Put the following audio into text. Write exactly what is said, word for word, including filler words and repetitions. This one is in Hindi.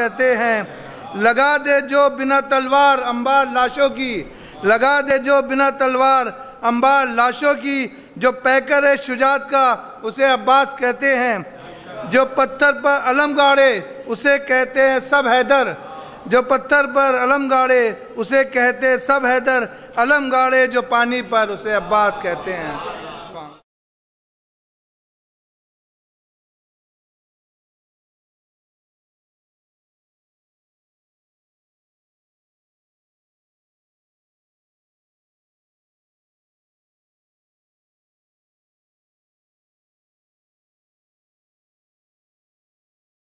कहते हैं। लगा दे जो बिना तलवार अंबार लाशों की, लगा दे जो बिना तलवार अंबार लाशों की, जो पैकर है शुजात का उसे अब्बास कहते हैं। जो पत्थर पर अलम गाड़े उसे कहते हैं सब हैदर, जो पत्थर पर अलम गाड़े उसे कहते सब हैदर, अलम गाड़े जो पानी पर उसे अब्बास कहते हैं।